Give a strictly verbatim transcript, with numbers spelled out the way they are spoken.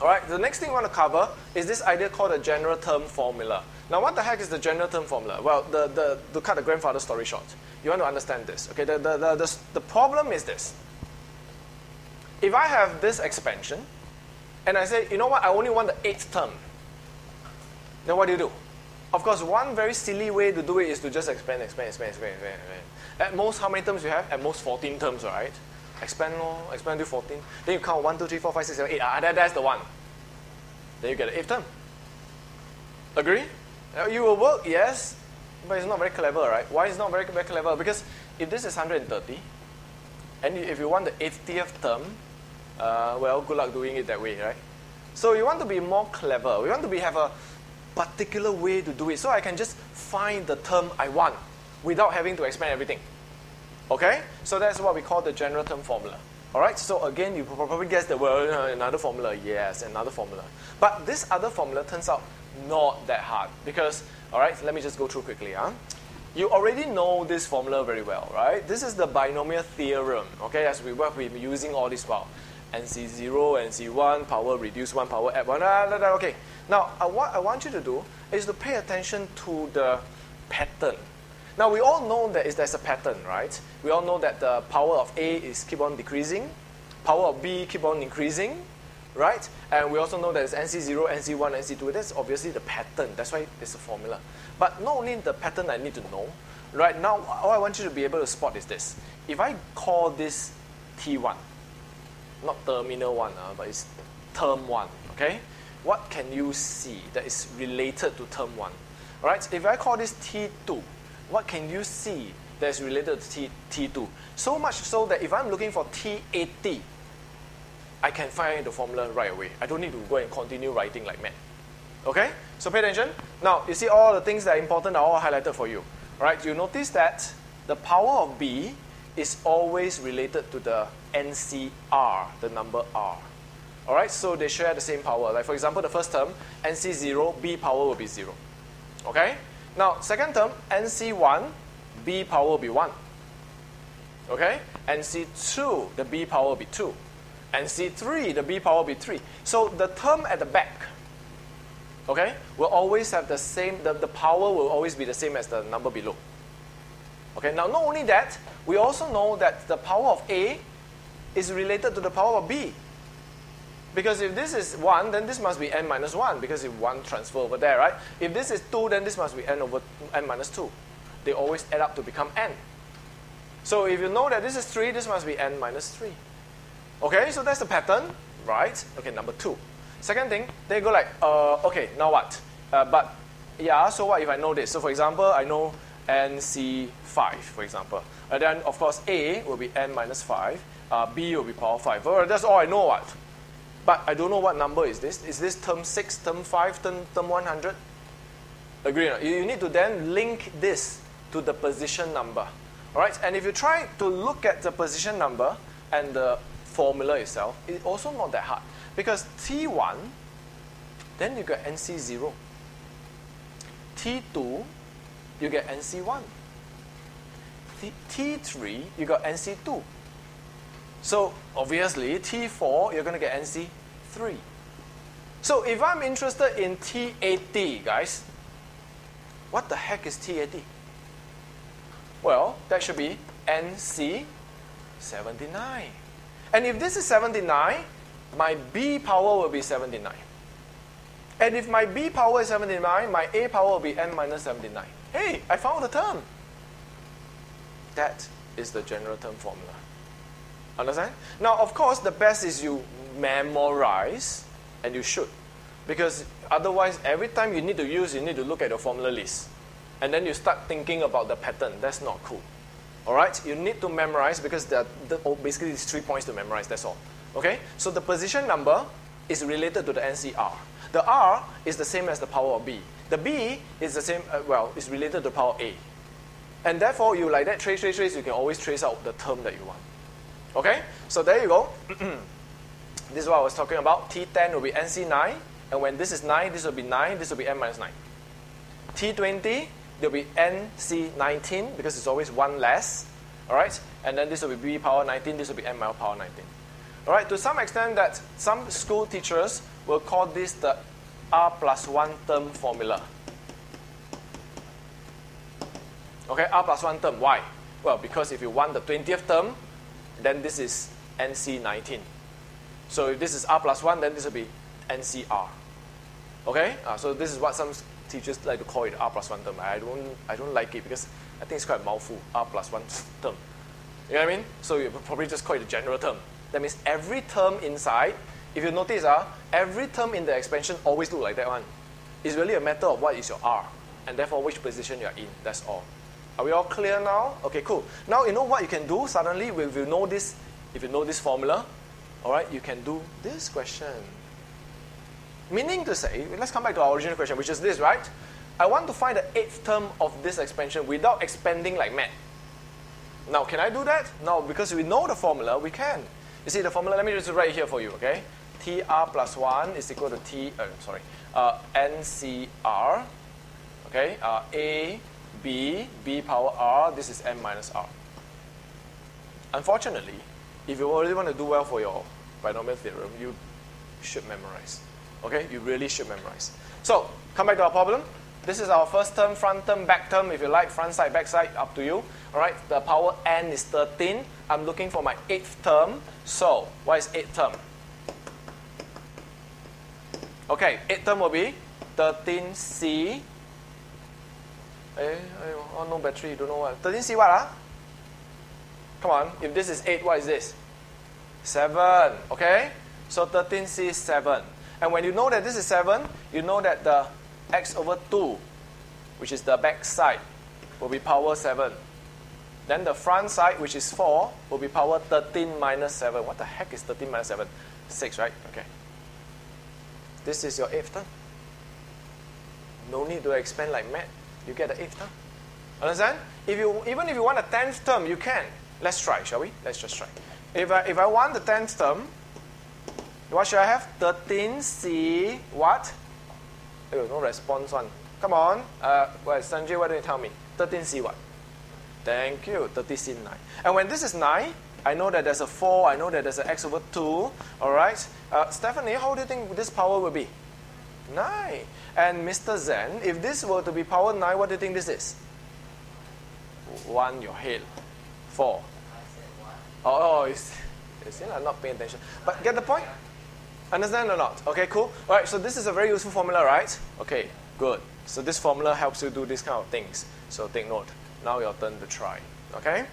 Alright, the next thing we want to cover is this idea called a general term formula. Now, what the heck is the general term formula? Well, the, the, to cut the grandfather story short, you want to understand this. Okay, the, the, the, the, the problem is this. If I have this expansion, and I say, you know what, I only want the eighth term, then what do you do? Of course, one very silly way to do it is to just expand, expand, expand, expand, expand, expand. At most, how many terms you have? At most, fourteen terms, right? Expand, expand to fourteen. Then you count one, two, three, four, five, six, seven, eight. Ah, that, that's the one. Then you get the eighth term. Agree? You will work, yes, but it's not very clever, right? Why it's not very, very clever? Because if this is one hundred thirty, and if you want the eightieth term, uh, well, good luck doing it that way, right? So you want to be more clever. We want to be have a particular way to do it, so I can just find the term I want without having to expand everything. Okay? So that's what we call the general term formula. Alright? So again, you probably guessed that, well, another formula. Yes, another formula. But this other formula turns out not that hard because, alright, let me just go through quickly. Huh? You already know this formula very well, right? This is the binomial theorem, okay, as we work with using all this while. N C zero, N C one, power reduce one, power add one, blah, blah, blah. Okay. Now, uh, what I want you to do is to pay attention to the pattern. Now, we all know that there's a pattern, right? We all know that the power of A is keep on decreasing, power of B keep on increasing, right? And we also know that it's N C zero, N C one, N C two. That's obviously the pattern. That's why it's a formula. But not only the pattern I need to know, right? Now, all I want you to be able to spot is this. If I call this T one, not terminal one, uh, but it's term one, okay? What can you see that is related to term one? All right? If I call this T two, what can you see that is related to T, T2? So much so that if I'm looking for T eighty, I can find the formula right away. I don't need to go and continue writing like mad. Okay? So pay attention. Now, you see all the things that are important are all highlighted for you. All right? You notice that the power of B is always related to the N C R, the number R. All right? So they share the same power. Like, for example, the first term, N C zero, B power will be zero. Okay? Now, second term, N C one, B power will be one. Okay? N C two, the B power will be two. N C three, the B power will be three. So the term at the back, okay, will always have the same, the, the power will always be the same as the number below. Okay, now not only that, we also know that the power of A is related to the power of B. Because if this is one, then this must be n minus one, because if one transfer over there, right? If this is two, then this must be n over n minus two. They always add up to become n. So if you know that this is three, this must be n minus three. Okay, so that's the pattern, right? Okay, number two. Second thing, they go like, uh, okay, now what? Uh, but, yeah, so what if I know this? So for example, I know N C five, for example. And then, of course, A will be n minus five. Uh, B will be power five. Well, that's all I know what. But I don't know what number is this. Is this term six, term five, term, term one hundred? Agree? No? You need to then link this to the position number. All right? And if you try to look at the position number and the formula itself, it's also not that hard. Because T one, then you get N C zero. T two, you get N C one. T three, you got N C two. So obviously, T four, you're going to get N C three. So if I'm interested in T eighty, guys, what the heck is T eighty? Well, that should be N C seventy-nine. And if this is seventy-nine, my B power will be seventy-nine. And if my B power is seventy-nine, my A power will be n minus seventy-nine. Hey, I found the term. That is the general term formula. Understand? Now, of course, the best is you memorize, and you should. Because otherwise, every time you need to use, you need to look at your formula list. And then you start thinking about the pattern. That's not cool. All right? You need to memorize because there are the, oh, basically it's three points to memorize. That's all. Okay? So the position number is related to the N C R. The R is the same as the power of B. The B is the same, uh, well, is related to the power of A. And therefore, you like that trace, trace, trace, you can always trace out the term that you want. Okay? So there you go. This is what I was talking about. T ten will be N C nine. And when this is nine, this will be nine. This will be n minus nine. T twenty, there will be N C nineteen because it's always one less. All right? And then this will be B power nineteen. This will be n power nineteen. All right, to some extent, that some school teachers will call this the R plus one term formula. Okay, R plus one term. Why? Well, because if you want the twentieth term, then this is N C nineteen. So if this is R plus one, then this will be N C R. Okay, uh, so this is what some teachers like to call it, R plus one term. I don't, I don't like it because I think it's quite a mouthful, R plus one term. You know what I mean? So you probably just call it a general term. That means every term inside, if you notice, uh, every term in the expansion always looks like that one. It's really a matter of what is your R, and therefore which position you're in. That's all. Are we all clear now? Okay, cool. Now you know what you can do. Suddenly, if you know this, if you know this formula, all right, you can do this question. Meaning to say, let's come back to our original question, which is this, right? I want to find the eighth term of this expansion without expanding like mad. Now, can I do that? Now, because we know the formula, we can. You see the formula, let me just write it here for you, okay? T R plus one is equal to T, uh, sorry, uh, N C R, okay? Uh, A, B, B power R, this is M minus R. Unfortunately, if you really want to do well for your binomial theorem, you should memorize, okay? You really should memorize. So, come back to our problem. This is our first term, front term, back term, if you like, front side, back side, up to you. All right, the power n is thirteen. I'm looking for my eighth term. So, what is eighth term? Okay, eighth term will be thirteen C. Eh, oh, no battery, don't know what. thirteen C what, huh? Come on, if this is eight, what is this? seven, okay? So, thirteen C is seven. And when you know that this is seven, you know that the x over two, which is the back side, will be power seven. Then the front side, which is four, will be power thirteen minus seven. What the heck is thirteen minus seven? six, right? Okay. This is your eighth term. No need to expand like mad. You get the eighth term. Understand? If you, even if you want a tenth term, you can. Let's try, shall we? Let's just try. If I, if I want the tenth term, what should I have? thirteen C what? Oh, no response one. Come on. Uh, well, Sanjay, why don't you tell me? thirteen C what? Thank you. thirteen C, nine. And when this is nine, I know that there's a four. I know that there's an x over two. All right. Uh, Stephanie, how do you think this power will be? nine. And Mister Zen, if this were to be power nine, what do you think this is? one, your head. four. Oh, oh it's, it's, you know, I'm not paying attention. But get the point? Understand or not? Okay, cool. All right, so this is a very useful formula, right? Okay, good. So this formula helps you do these kind of things. So take note. Now your turn to try. Okay?